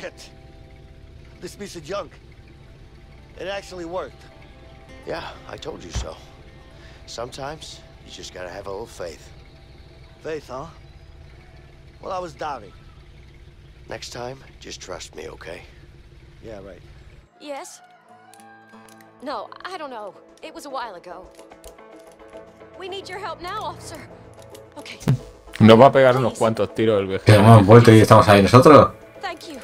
Shit. This piece of junk. It actually worked. Yeah, I told you so. Sometimes you just gotta have a little faith. Faith, huh? Well, I was doubting. Next time, just trust me, okay? Yeah, right. Yes? No, I don't know. It was a while ago. We need your help now, officer. Okay. Nos va a pegar unos cuantos tiros el viejero. Hemos vuelto y estamos ahí nosotros. Thank you.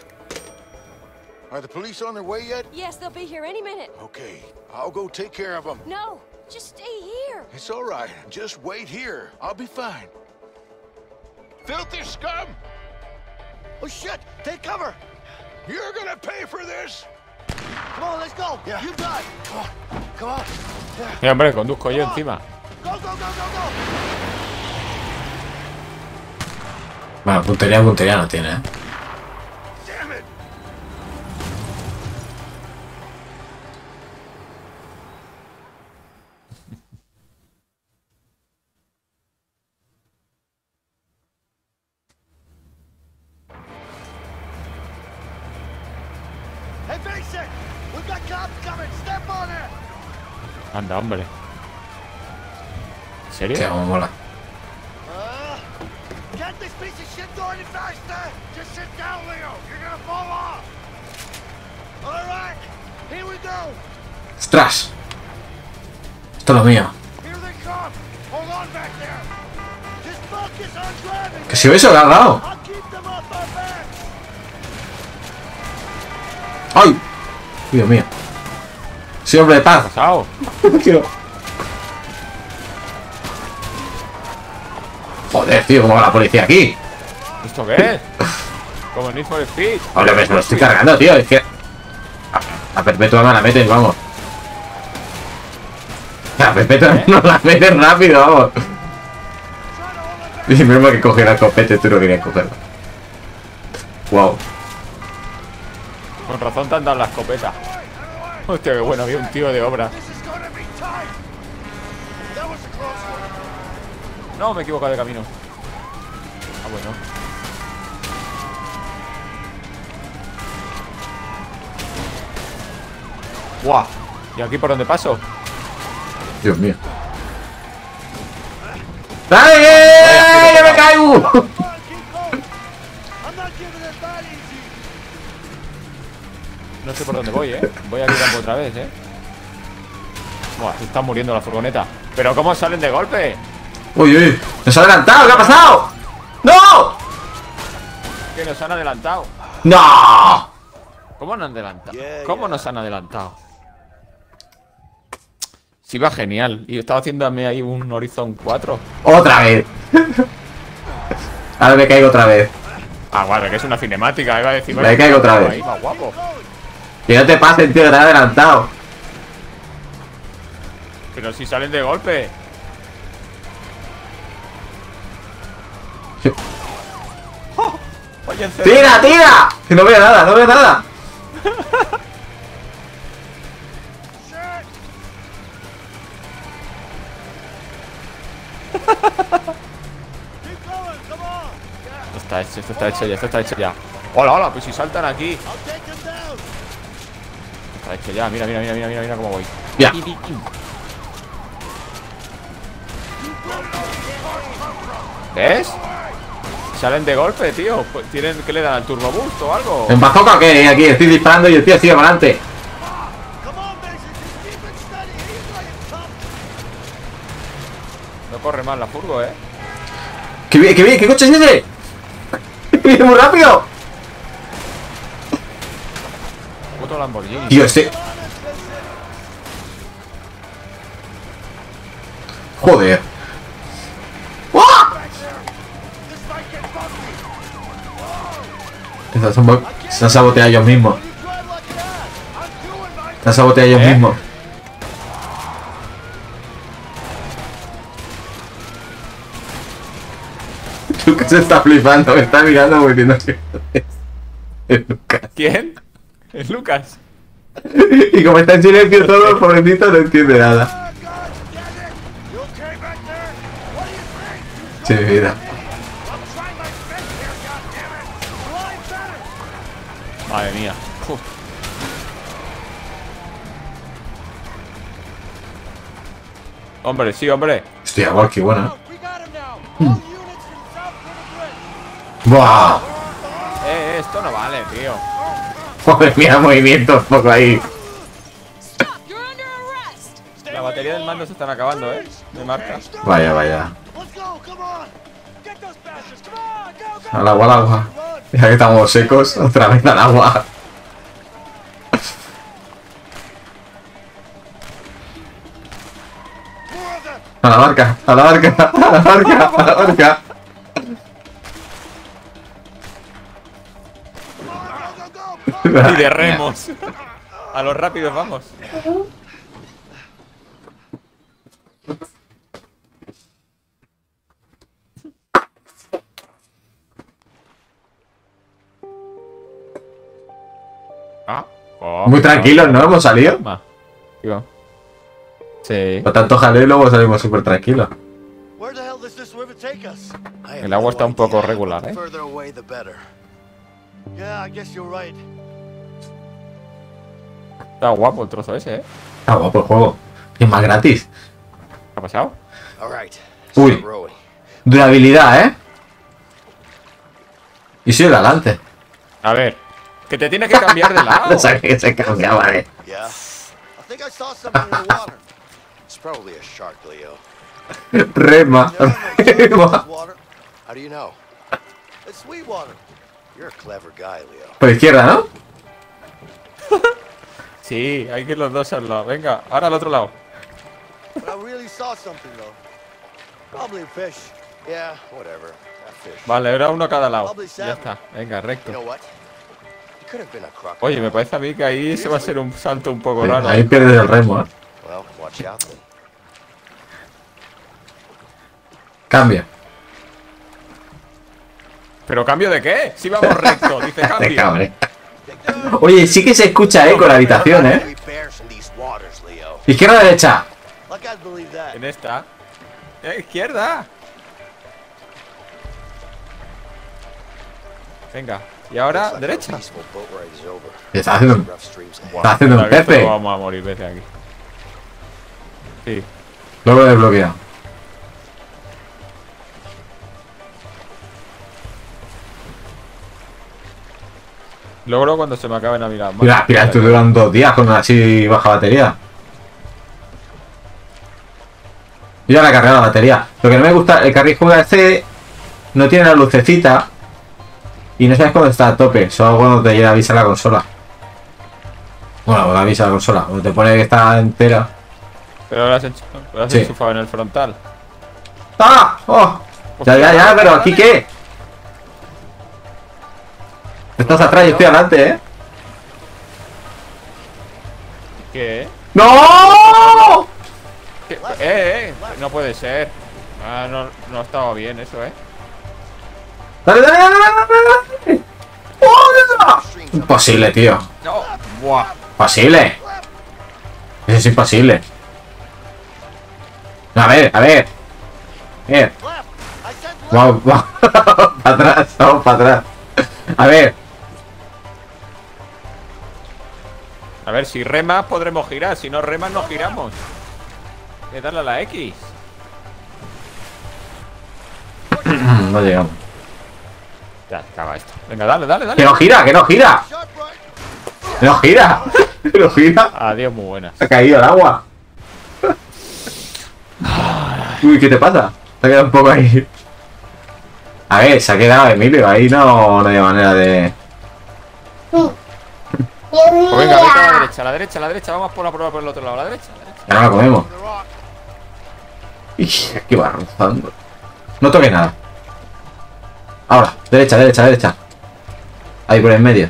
Are the police on their way yet? Yes, they'll be here any minute. Okay, I'll go take care of them. No, just stay here. It's all right. Just wait here. I'll be fine. Filthy scum! Oh shit! Take cover! You're gonna pay for this. Come on, let's go. Yeah. You got it. Come on, come on. Yeah. Yeah, hombre, conduzco yo encima. Go, go, go, go, go. Bueno, puntería no tiene, ¿eh? Anda, hombre. ¿En serio? Qué mola. ¡Ostras! Esto es lo mío. ¡Que si hubiese agarrado! ¡Ay! Dios mío. Soy hombre de paz. Joder, tío, ¿cómo va la policía aquí? ¿Esto qué es? Como el Need for Speed. Ahora me lo estoy cargando, tío. Es que a perpetua no la meten, vamos. A perpetua no la meten rápido, vamos. Y mismo que coger al copete, tú no querías cogerlo. Wow. Con razón te han dado la escopeta. Hostia, qué bueno, había un tío de obra. No, me he equivocado de camino. Ah, bueno. ¡Guau! ¿Y aquí por dónde paso? Dios mío. ¡Dale! ¡Que me caigo! No sé por dónde voy, ¿eh? Voy aquí tampoco otra vez, ¿eh? Buah, se está muriendo la furgoneta. ¿Pero cómo salen de golpe? ¡Uy, uy! ¡Nos ha adelantado! ¿Qué ha pasado? ¡No! Que nos han adelantado. ¡No! ¿Cómo nos han adelantado? ¿Cómo nos han adelantado? Sí, va genial. Y estaba haciéndome ahí un Horizon 4. ¡Otra vez! Ahora me caigo otra vez. Ah, guau, que es una cinemática. Iba a decir, me caigo otra vez. Ahí va, guapo. Que no te pasen, tío, que te has adelantado. Pero si salen de golpe. Sí. Oh, ¡tira, tira! Que no veo nada, no veo nada. Esto está hecho ya, esto está hecho ya. Hola, hola, pues si saltan aquí. Está hecho ya, mira, mira, mira, mira, mira cómo voy. Ya. ¿Ves? Salen de golpe, tío. Tienen que le dan al turbo boost o algo. ¿En bazooka o qué? Aquí estoy disparando y el tío sigue para adelante. No corre mal la furgo, ¿eh? ¡Qué bien! ¿Qué coche es ese? ¡Viene muy rápido! Puto Lamborghini. Tío, este... Joder. ¡Ah! Se han saboteado ellos mismos. Se han saboteado ellos mismos. Lucas se está flipando, me está mirando muy bien. Es Lucas. ¿Quién? Es Lucas. Y como está en silencio todo, el pobrecito no entiende nada. Sí, mira. Madre mía. Uf. Hombre, sí, hombre. Hostia, guau, qué buena. ¡Buah! Esto no vale, tío. Joder, mira, movimiento un poco ahí. La batería del mando se están acabando, ¿eh? Me marca. Vaya, vaya. Al agua, al agua. Ya que estamos secos, otra vez al agua. A la barca, a la barca, a la barca, a la barca. Y de remos. A los rápidos vamos. Muy tranquilos, ¿no? Hemos salido. Sí. Por tanto jaleo y luego salimos súper tranquilos. El agua está un poco regular, ¿eh? Está guapo el trozo ese, ¿eh? Está guapo el juego. Es más gratis. ¿Qué ha pasado? Uy. Durabilidad, ¿eh? Y sigue adelante. A ver. Que te tienes que cambiar de lado. No sabía que se cambiaba, ¿eh? Rema, rema. Por izquierda, ¿no? Sí, hay que ir los dos al lado. Venga, ahora al otro lado. Vale, ahora uno a cada lado. Ya está, venga, recto. Oye, me parece a mí que ahí se va a hacer un salto un poco raro. Ahí pierdes el remo, ¿eh? Cambia. ¿Pero cambio de qué? Si vamos recto, dice cambio. Oye, sí que se escucha eco la habitación, ¿eh? Izquierda o derecha. En esta. Izquierda. Venga. Y ahora, derecha. Está haciendo un pepe. Vamos a morir, vete aquí. Sí. Luego desbloqueado. Logro cuando se me acabe la mirada. Mira, esto duran 2 días con así baja batería. Yo ya la he cargado la batería. Lo que no me gusta, el carril juega este no tiene la lucecita. Y no sabes cuándo está a tope, solo cuando te avisa la consola. Bueno, cuando avisa la consola, cuando te pone que está entera. Pero lo has enchufado en el frontal. ¡Ah! ¡Oh! Ya, pero ¿aquí qué? Estás atrás y estoy adelante, ¿eh? ¿Qué? ¡No! ¿Qué? No puede ser. Ah, no estaba bien eso, ¿eh? ¡Dale! Imposible, tío. No. Buah. Imposible. Eso es imposible. A ver. Vamos, para atrás, vamos para atrás. A ver, si remas podremos girar. Si no remas no giramos. Hay que darle a la X. No llegamos. Ya, caga esto. Venga, dale. Que no gira. Adiós, muy buenas. Ha caído el agua. Uy, ¿qué te pasa? Te ha quedado un poco ahí. A ver, se ha quedado Emilio. Ahí no hay manera de... Pues venga, a la derecha. Vamos por la prueba por el otro lado. La derecha. Ya no la comemos. Ix, aquí va avanzando. No toque nada. Ahora, derecha. Ahí por en medio.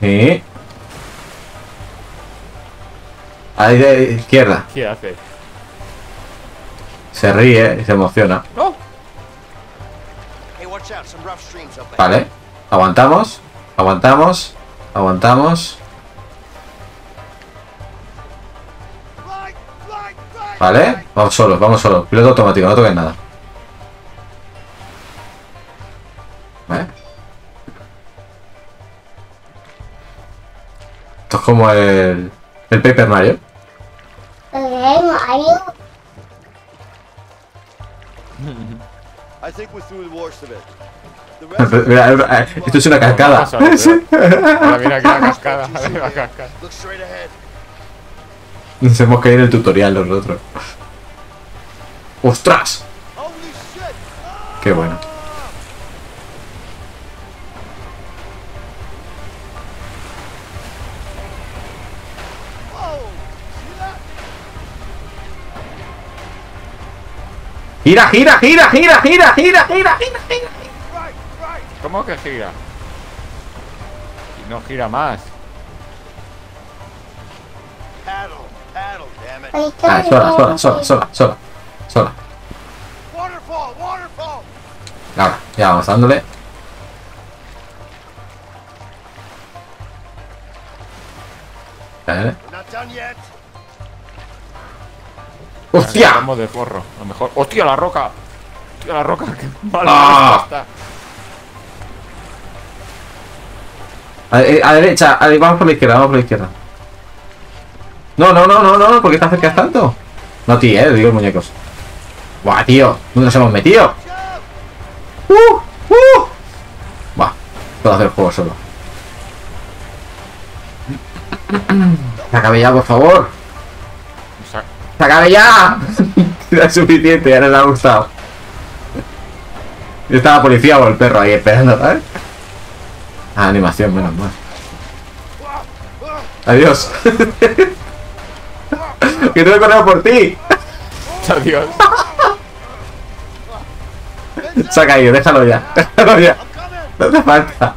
Sí. Ahí de izquierda. ¿Qué hace? Se ríe y se emociona. No. Vale. Aguantamos. Vale, vamos solos, piloto automático, no toques nada. Esto es como el Paper Mario. Mira, esto es una cascada. Mira aquí la cascada. Nos hemos caído en el tutorial nosotros. ¡Ostras! Qué bueno. Gira, gira, gira, gira, gira, gira, gira, gira, gira. ¿Cómo que gira? Y no gira más. Ah, sola, sola, sola, sola, sola, sola. Ahora, ya vamos dándole. ¿Eh? ¡Hostia! Estamos de forro, a lo mejor. ¡Hostia, la roca! ¡Hostia, la roca! ¡Qué mala! ¡Ah! A derecha, vamos por la izquierda, vamos por la izquierda. No, no, no, no, no, ¿por qué te acercas tanto? No, tío, digo, muñecos. Buah, tío, ¿dónde nos hemos metido? Buah, puedo hacer el juego solo. Acabé ya, por favor. ¡Sácame ya! Era suficiente, ya no le ha gustado. Yo estaba policía o el perro ahí esperando, ¿sabes? Ah, animación, menos mal. Adiós. Que tengo que correr por ti. Adiós. Saca ahí, déjalo ya. Déjalo ya. No te falta.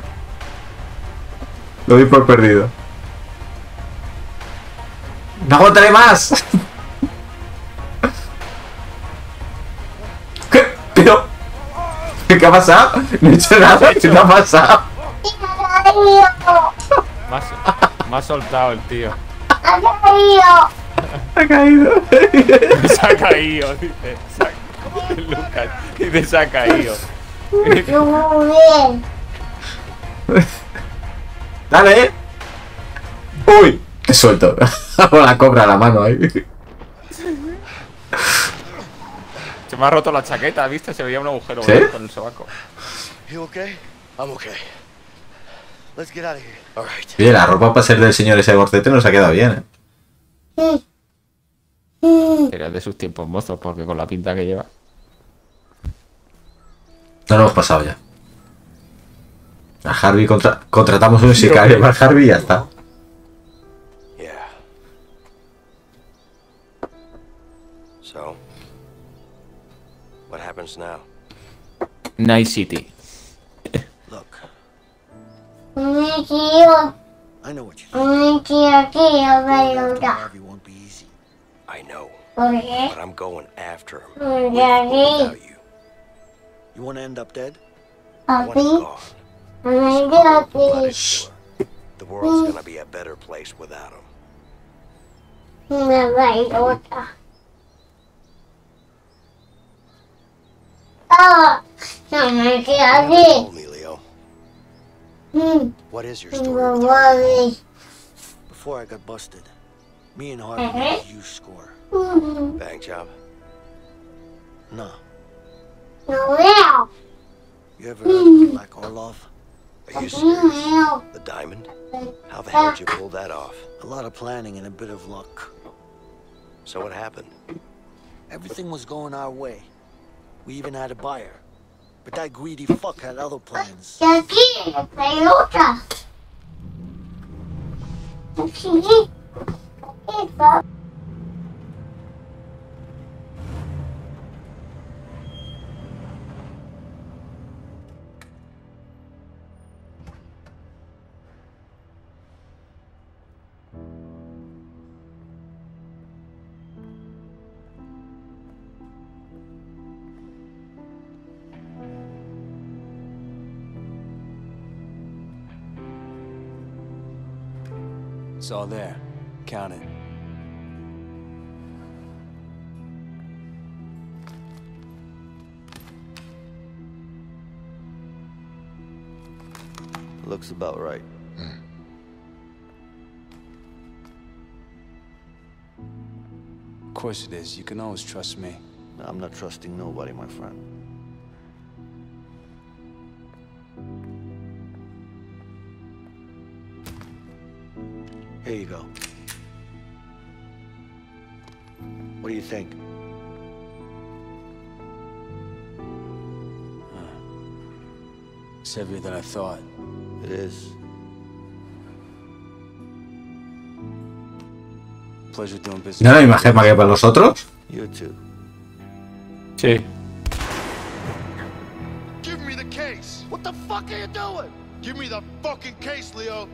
Lo doy por perdido. ¡No aguantaré más! ¿Qué ha pasado? No he hecho nada, ¿qué te ha pasado? Me ha soltado el tío. ¡Ha caído! ¡Ha caído! ¡Se ha caído! Dice, ¡se ha caído! ¡Dale! ¡Uy! Te suelto. Hago la cobra a la mano ahí. Se me ha roto la chaqueta, ¿viste? Se veía un agujero. ¿Sí? Con el sobaco. Oye, la ropa para ser del señor ese gorcete nos ha quedado bien, ¿eh? Era de sus tiempos mozos, porque con la pinta que lleva. No lo hemos pasado ya. A Harvey contratamos un sicario para Harvey y ya está. What happens now? Nice city. Look. I know what you think. Harvey won't be easy. I know. But I'm going after him. Without you. You want to end up dead? I want him gone. The world's gonna be a better place without him. No me queda así. What is your story? Before I got busted, me and Harvey made a huge score. Bank job? No. No. You ever heard of Black Orlov? Are you serious? The diamond? How the hell did you pull that off? A lot of planning and a bit of luck. So what happened? Everything was going our way. We even had a buyer, but that greedy fuck had other plans. It's all there. Count it. Looks about right. course it is. You can always trust me. I'm not trusting nobody, my friend. Here you go. What do you think? It's heavier than I thought. It is. ¿No era la misma gema que para nosotros? Sí. Give me the case. What the fuck are you doing? Give me the fucking case, Leo.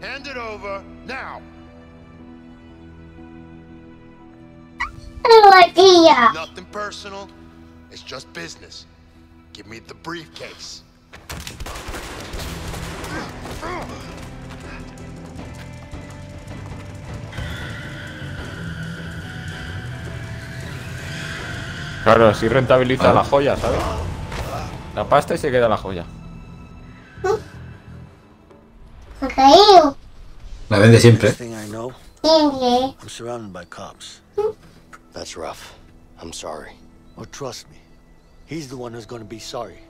Hand it over now. No idea. Nothing personal. It's just business. Give me the briefcase. Claro, así rentabiliza la joya, ¿sabes? La pasta y se queda la joya. La vende siempre. I'm surrounded by cops. That's rough. I'm sorry. Oh, trust me. He's the one who's going to be sorry.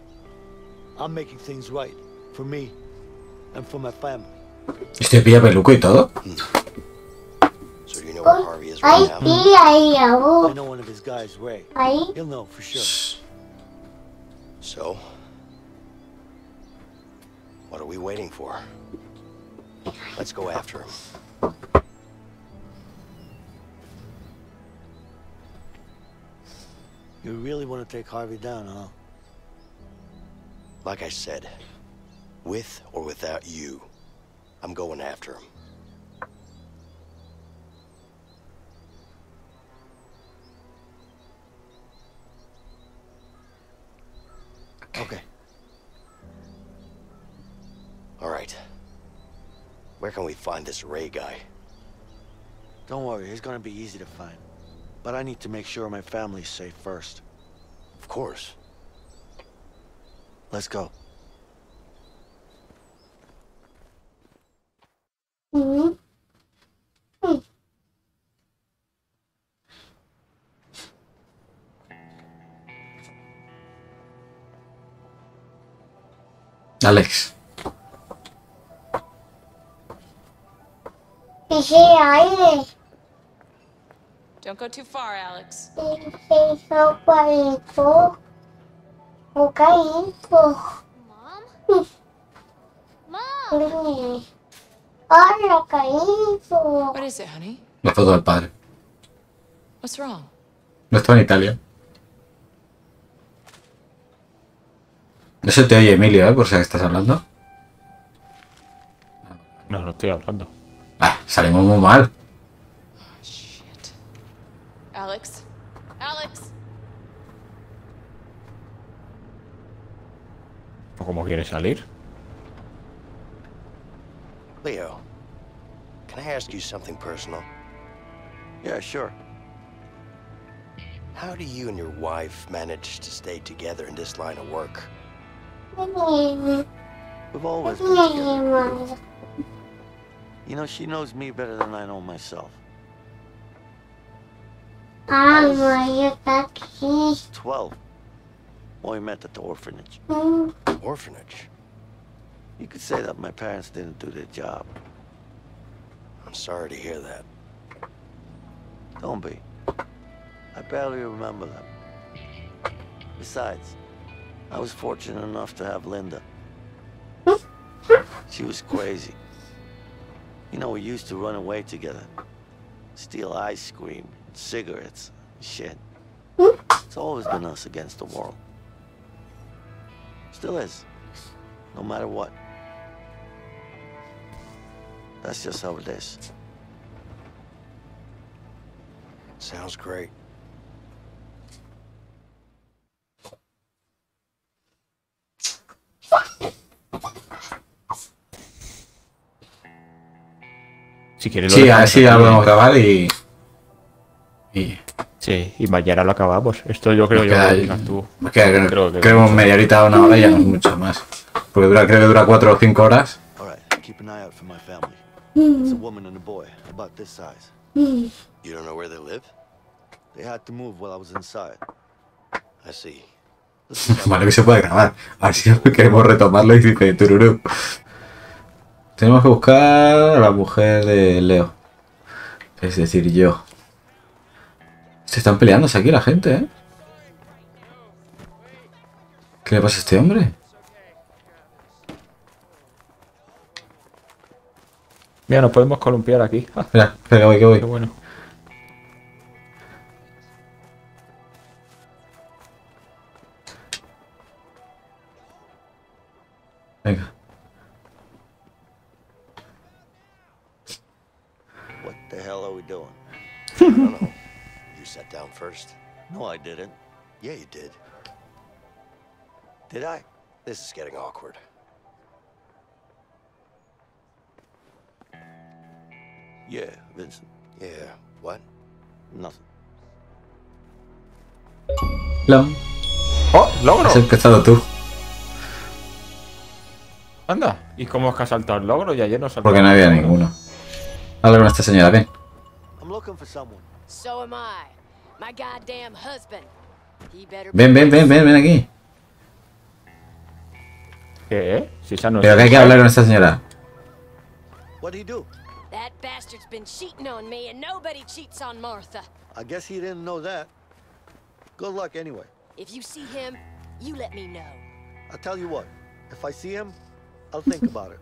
I'm making things right for me and for my family. Este pilla peluco y todo. So you know where Harvey is right now? I know one of his guys, Ray. He'll know for sure. So, what are we waiting for? Let's go after him. You really want to take Harvey down, huh? Like I said, with or without you, I'm going after him. Okay. All right. Where can we find this Ray guy? Don't worry, he's gonna be easy to find. But I need to make sure my family's safe first. Of course. Let's go. Alex. Don't go too far, Alex. Mom? What is it, honey? La foto del padre. What's wrong? No estaba en Italia. No se te oye, Emilio, por si estás hablando. No, no estoy hablando. Ah, salimos muy mal. Oh, shit. Alex. Alex. ¿Cómo quieres salir? Leo, can I ask you something personal? Yeah, sure. How do you and your wife manage to stay together in this line of work? We've always been together. You know, she knows me better than I know myself. I was 12 when we met at the orphanage. Orphanage? You could say that my parents didn't do their job. I'm sorry to hear that. Don't be. I barely remember them. Besides, I was fortunate enough to have Linda. She was crazy. You know, we used to run away together. Steal ice cream, cigarettes, shit. It's always been us against the world. Still is. No matter what. That's just how it is. Sounds great. Si quieres lo dejamos, así lo vamos a acabar y... Sí, y mañana lo acabamos. Esto yo creo que creemos media horita o una hora y ya no es mucho más. Porque creo que dura 4 o 5 horas. They had to move while I was inside. I see. Malo que se puede grabar. Así es que queremos retomarlo y dice tururú. Tenemos que buscar a la mujer de Leo. Es decir, yo. Se están peleándose aquí la gente, ¿eh? ¿Qué le pasa a este hombre? Mira, nos podemos columpiar aquí. Espera, espera, que voy. Qué bueno. Venga. What the hell are we doing? I don't know. You sat down first. No, I didn't. Yeah, you did. Did I? This is getting awkward. Yeah, Vincent. Yeah, what? Nothing. Long. Oh, logro. Has empezado tú. Anda, ¿y cómo es que ha saltado el logro? Y ayer no saltó. Porque no había ninguno. Habla con esta señora, ven. Ven aquí. ¿Qué? Si esa no es. Pero que hay que hablar con esta señora. That bastard's been cheating on me, and nobody cheats on Martha. I guess he didn't know that. Good luck anyway. If you see him, you let me know. I'll tell you what. If I see him, I'll think about it.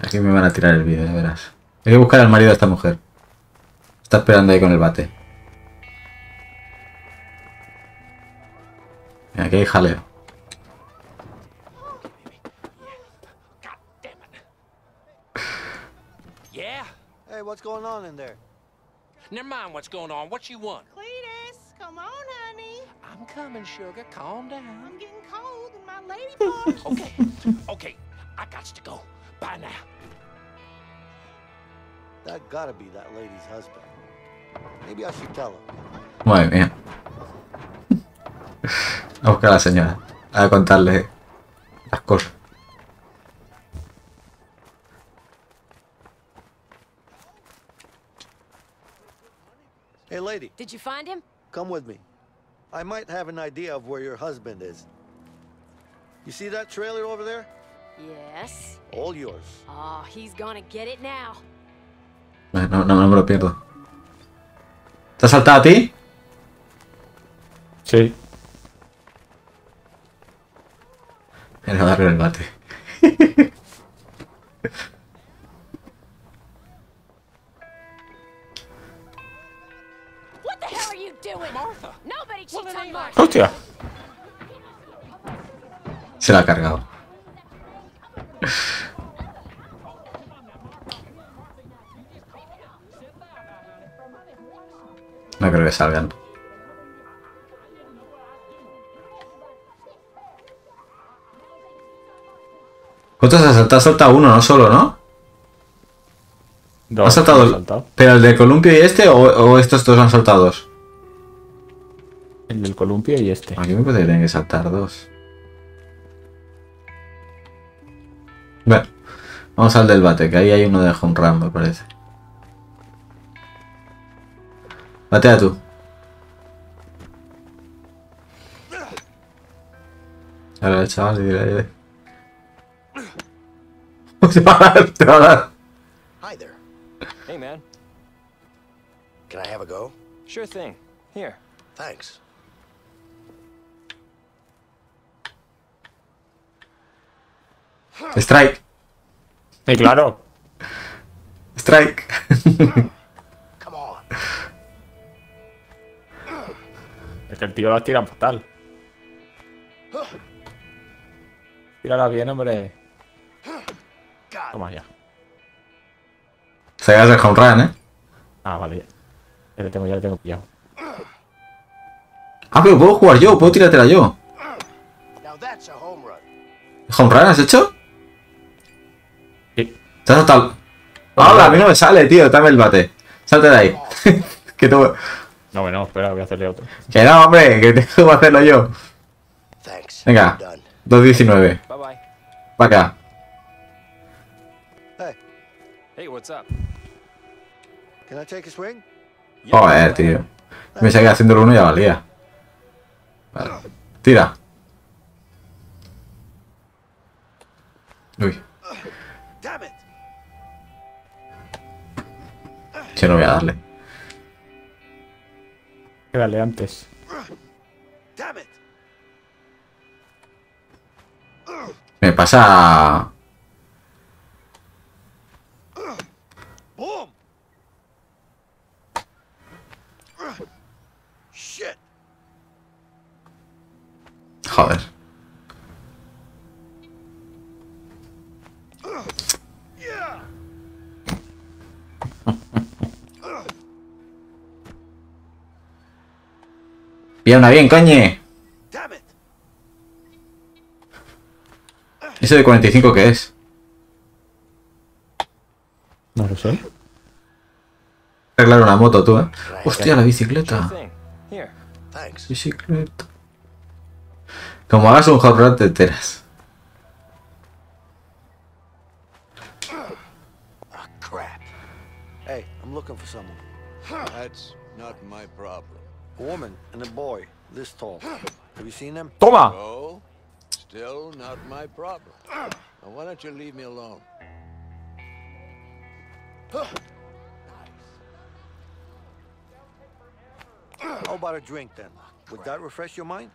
Aquí me van a tirar el vídeo, ya verás. Hay que buscar al marido de esta mujer. Está esperando ahí con el bate. Mira, aquí hay jaleo. What's going on in there? Never mind what's going on. What you want? Cletus, come on, honey. I'm coming, sugar. Calm down. I'm getting cold in my lady bones. Okay. I got to go. Bye now. That gotta be that lady's husband. Maybe I should tell him. Madre mía. A buscar a la señora. A contarle las cosas. Hey lady. Did you find him? Come with me. I might have an idea of where your husband is. You see that trailer over there? Yes. All yours. Oh, he's gonna get it now. No me lo pierdo. ¿Te has saltado a ti? Sí. Era darle el bate. ¡Hostia! Se la ha cargado. No creo que salgan. ¿Cuántos has saltado? Has saltado uno, no solo, ¿no? Dos. ¿Has saltado? ¿Pero el de columpio y este o estos dos han saltado dos? El del columpio y este. Aquí me podrían que saltar dos. Bueno, vamos al del bate, que ahí hay uno de home run, me parece. Batea tú. Ahora el chaval y dirá. Te va a dar. Hi there. Hey man. Can I have a go? Sure thing. Here. Thanks. Strike. Sí, claro. Strike. Come on. Es que el tío la tira fatal. Tírala bien, hombre. Toma ya. Se va a hacer home run, ¿eh? Ah, vale. Ya le tengo pillado. Ah, pero puedo jugar yo, puedo tirártela yo. ¿Home run has hecho? Total. Ahora, a mí no me sale, tío. Dame el bate. Salte de ahí. Que tú... No, espera, voy a hacerle otro. Que no, hombre, que tengo que hacerlo yo. Venga, 219. Pa' acá. Hey, what's up? Can I take a swing? Joder, tío. Me seguía haciendo el 1 y ya valía. Vale. Tira. Uy. Che, no voy a darle. Que darle antes. Me pasa... Joder. Pierna bien, coñe. ¿Ese de 45 qué es? No lo sé. Arreglar una moto, tú, ¿eh? Hostia, la bicicleta. Bicicleta. Como hagas un hot rod te enteras. Toma. How about a drink then? Would that refresh your mind?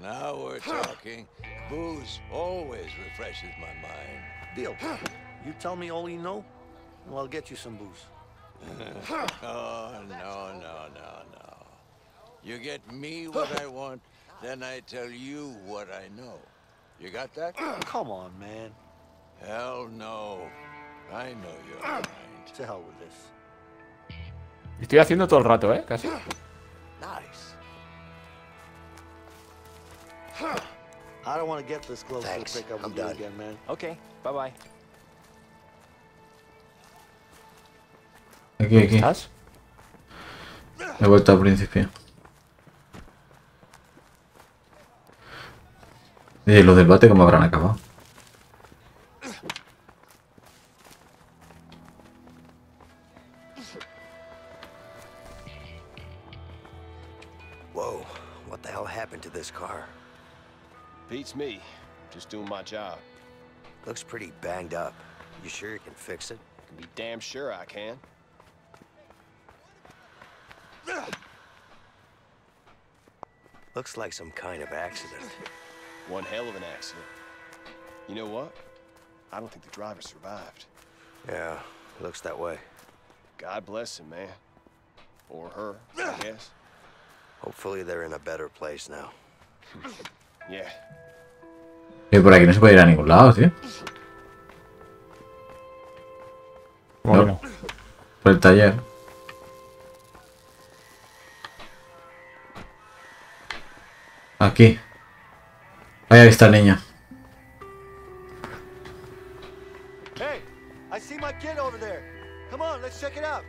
Now we're talking. Booze always refreshes my mind. Deal. You tell me all you know, and I'll get you some booze. Oh, no. You get me what I want, then I tell you what I know. You got that? Come on, man. Hell no. I know your mind. To hell with this. Estoy haciendo todo el rato, ¿eh? Casi. Nice. I don't want to get this close to pick up with you again, man. Okay, bye bye. Aquí. ¿Estás? He vuelto al principio. ¿Y los del bate cómo habrán acabado? Whoa, what the hell happened to this car? Beats me. Just doing my job. Looks pretty banged up. You sure you can fix it? I can be damn sure I can. Looks like some kind of accident. One hell of an accident. You know what? I don't think the driver survived. Yeah, looks that way. God bless him, man. Or her, I guess. Hopefully they're in a better place now. Yeah. Y por aquí no se puede ir a ningún lado, tío. Bueno. No. Por el taller. Aquí. Ahí está el niño. Hey, I see my kid over there. Come on, let's check it out.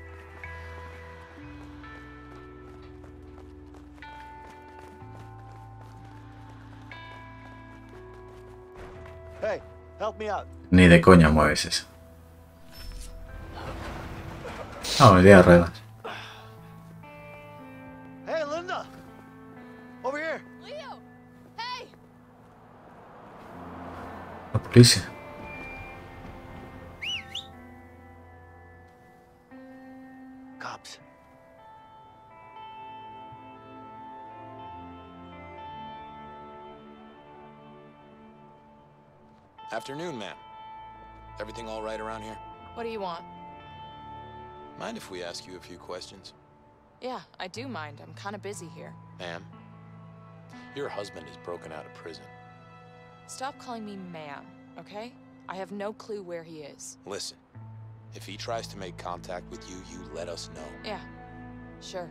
Hey, help me out. Ni de coña mueves eso. Ah, me di a reglas. Hey, Linda. Over here. Leo. Hey. La policía. Cops. Afternoon, ma'am. Everything all right around here? What do you want? Mind if we ask you a few questions? Yeah, I do mind. I'm kind of busy here. Ma'am, your husband is broken out of prison. Stop calling me ma'am, okay? I have no clue where he is. Listen, if he tries to make contact with you, you let us know. Yeah, sure.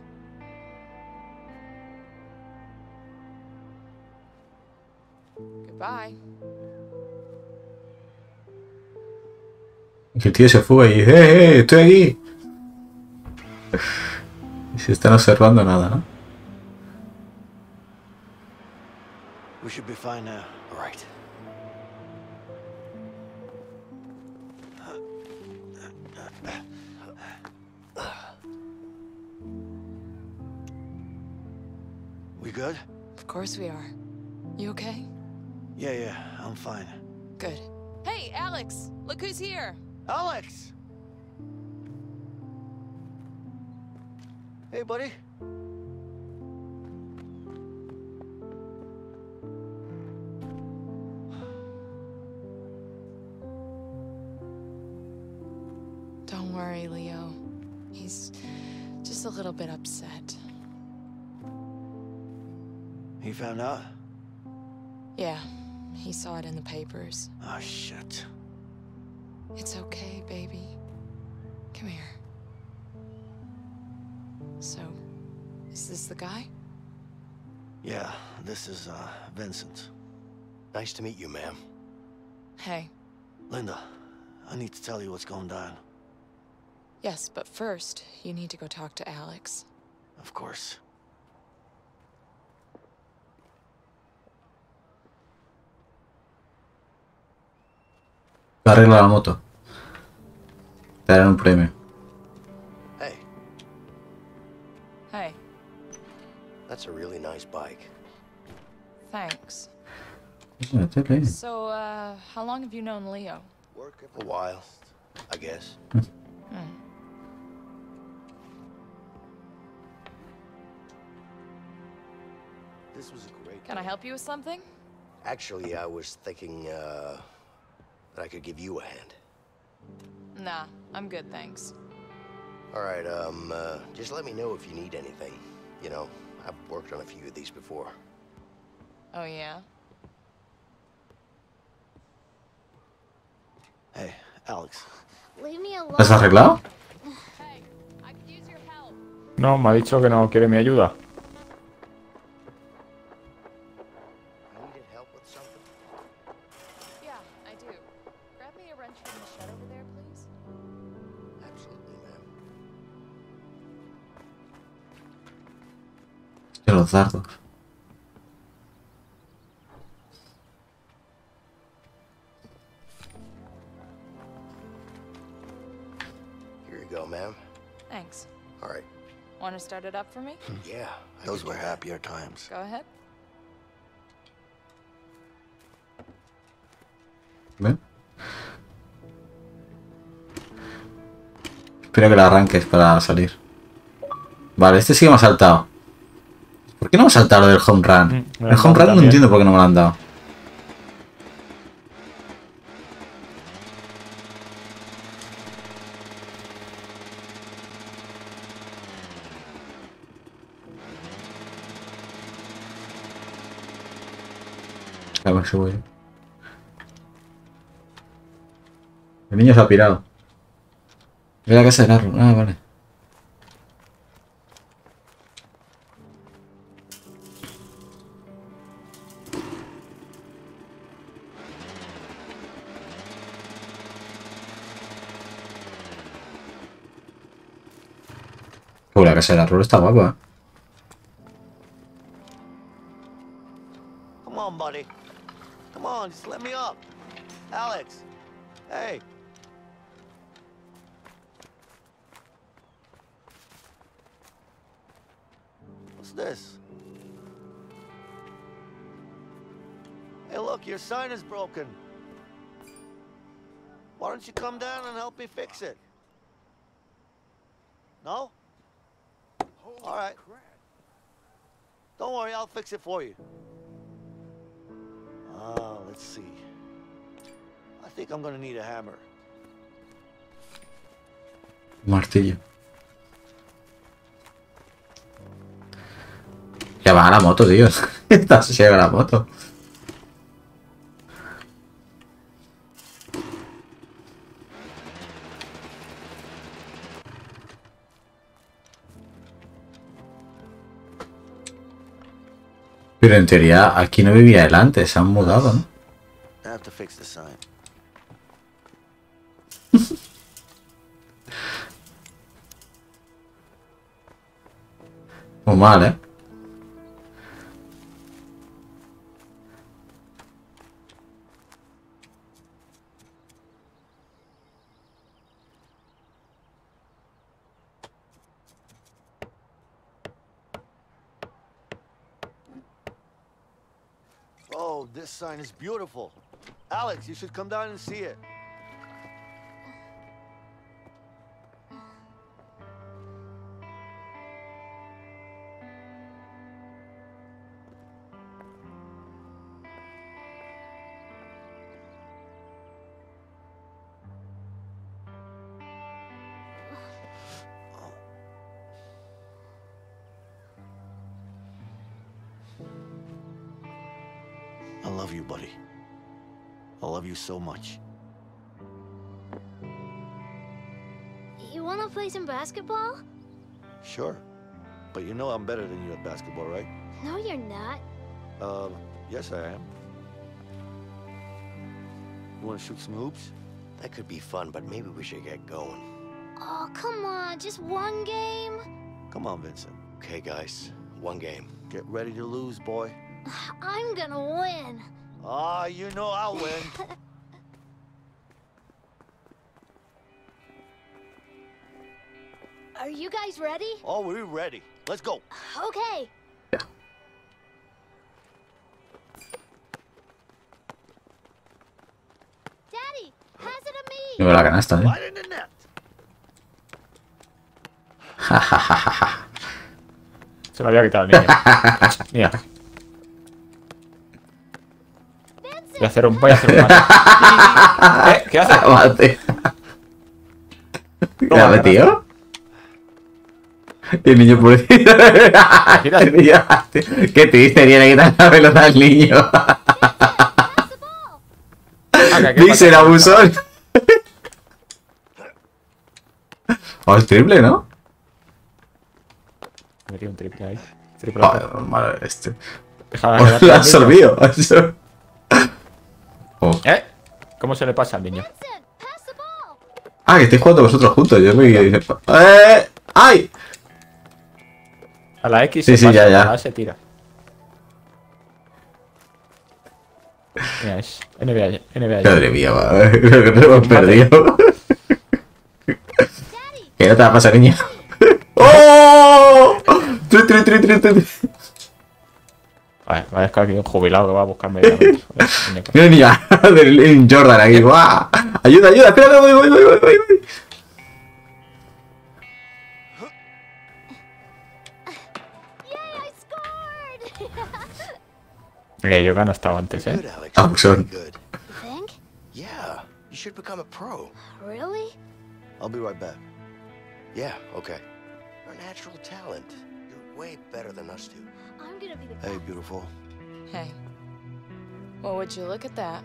Goodbye. Que el tío se fue y dice, ¡eh, estoy aquí! Y se están observando nada, ¿no? We should be fine now. All right. We good? Of course we are. You okay? Yeah, I'm fine. Good. Hey, Alex! Look who's here! Alex! Hey, buddy. Don't worry, Leo. He's just a little bit upset. He found out? Yeah, he saw it in the papers. Oh, shit. It's okay, baby. Come here. So, is this the guy? Yeah, this is, Vincent. Nice to meet you, ma'am. Hey. Linda, I need to tell you what's going down. Yes, but first, you need to go talk to Alex. Of course. Arregla la moto. Te darán un premio. Hey. That's a really nice bike. Thanks. So, how long have you known Leo? A while, I guess. This was a great. Can I help you with something? Actually, I was thinking that I could give you a hand. Nah, I'm good, thanks. All right, just let me know if you need anything. You know, I've worked on a few of these before. Oh, yeah? Hey, Alex. Leave me alone. ¿Has arreglado? Hey, I could use your help. No, me ha dicho que no quiere mi ayuda. Los dardos. Here you go, ma'am. Thanks. All right. Want to start it up for me? Yeah. Those were happier times. Go ahead. Ven. Espero que la arranques para salir. Vale, este sí que me ha saltado. ¿Por qué no me saltaron del home run? El home run no entiendo por qué no me lo han dado. A ver si voy. El niño se ha pirado. Voy a la casa de Narro. Ah, vale. La casa del árbol está guapa. Come on, buddy. Come on, just let me up. Alex. Hey. What's this? Hey, look, your sign is broken. Why don't you come down and help me fix it? No? All right. Don't worry, I'll fix it for you. Let's see. I think I'm gonna need a hammer. Martillo. Ya va a la moto, tío. Esta se lleva a la moto. Pero en teoría aquí no vivía él antes, se han mudado, ¿no? Muy mal, ¿eh? Oh, this sign is beautiful. Alex, you should come down and see it. I love you, buddy. I love you so much. You want to play some basketball? Sure. But you know I'm better than you at basketball, right? No, you're not. Yes, I am. You want to shoot some hoops? That could be fun, but maybe we should get going. Oh, come on. Just one game? Come on, Vincent. Okay, guys. One game. Get ready to lose, boy. I'm gonna win. Ah, you know I'll win. Are you guys ready? Oh, we're ready. Let's go. Okay. Yeah. Daddy, pass it to me. Lleva la canasta, ¿eh? Ja, ja, ja, ja, ja. Se lo había quitado el niño. Mira. Voy a hacer un mate. ¿Qué haces? Mate. ¿Qué haces, tío? El niño por... Qué triste, tiene que dar la pelota al niño. Dice el abusón. Oh, es triple, ¿no? Metí un triple ahí. Triple. Oh, madre, este. Lo has absorbido. Oh. ¿Eh? ¿Cómo se le pasa al niño? Ah, que estáis jugando vosotros juntos. Yo me... ¡Ay! A la X sí, se pasa, ya. A la A se tira. Mira, es NBA. Madre mía, creo que nos hemos perdido. ¿Qué no te va a pasar, niño? ¡Oh! ¡Tri! Vale, me ha dejado aquí un jubilado que va a buscarme. Mira, niña, del Jordan aquí. ¡Buah! Ayuda, espérate, voy. Yo que no estaba antes, ¿eh? Abusón. Yeah, you should become a pro. Really? I'll be right back. Yeah, okay. You're a natural talent. You're way better than us two. Hey, beautiful. Hey. Well, would you look at that?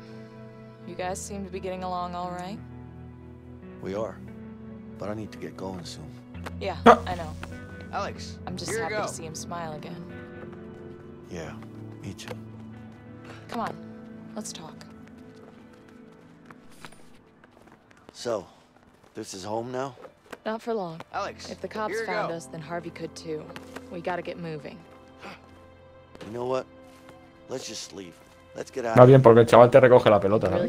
You guys seem to be getting along all right. We are, but I need to get going soon. Yeah, I know. Alex, I'm just happy to see him smile again. Yeah, me too. Come on, let's talk. So, this is home now? Not for long. Alex, if the cops found us, then Harvey could too. We gotta get moving. You know what? Let's just leave. Let's get out. Va bien porque el chaval te recoge la pelota, ¿no?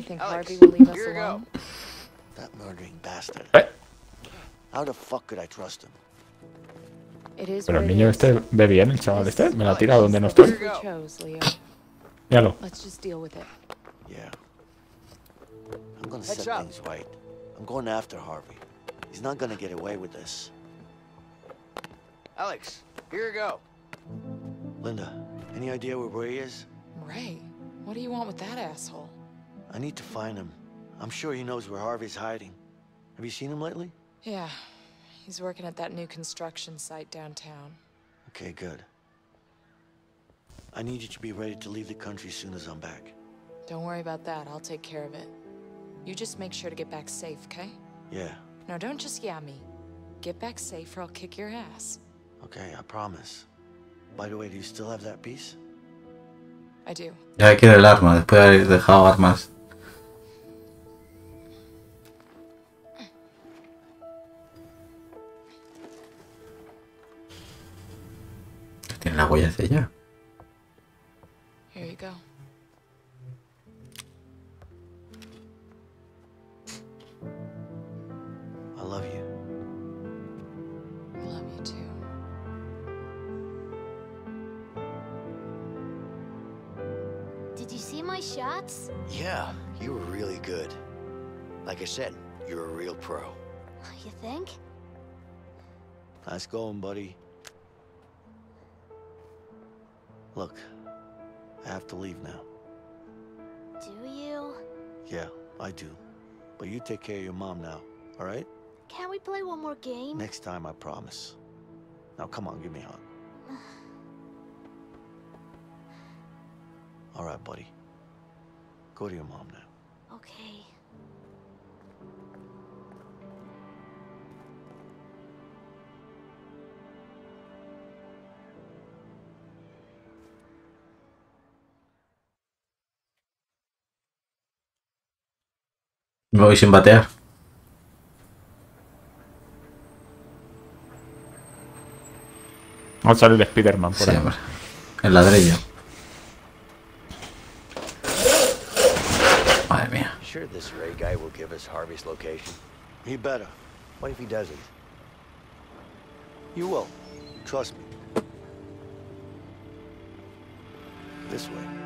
That murdering bastard. How the fuck could I trust him? Pero el niño este ve bien, el chaval este me la tira donde no estoy. Míralo. Let's just deal with it. Yeah. I'm gonna set things right. I'm going after Harvey. He's not gonna get away with this. Alex, here you go. Linda, any idea where Ray is? Ray? What do you want with that asshole? I need to find him. I'm sure he knows where Harvey's hiding. Have you seen him lately? Yeah. He's working at that new construction site downtown. Okay, good. I need you to be ready to leave the country as soon as I'm back. Don't worry about that. I'll take care of it. You just make sure to get back safe, okay? Yeah. No, don't just yeah me. Get back safe or I'll kick your ass. Okay, I promise. By the way, do you still have that piece? I do. Ya quiero el arma, después de haber dejado armas. Tiene las huellas de ella. Here you go. I love you. Did you see my shots? Yeah, you were really good. Like I said, you're a real pro. You think? Nice going, buddy. Look, I have to leave now. Do you? Yeah, I do. But you take care of your mom now, all right? Can't we play one more game? Next time, I promise. Now, come on, give me a hug. All right, buddy. Go to your mom now. Okay. Me voy sin batear. Va a salir Spider-Man por ahí. El ladrillo. Madre mía. Sure this Ray guy will give us Harvey's location. He better. What if he doesn't? You will. Trust me. This way.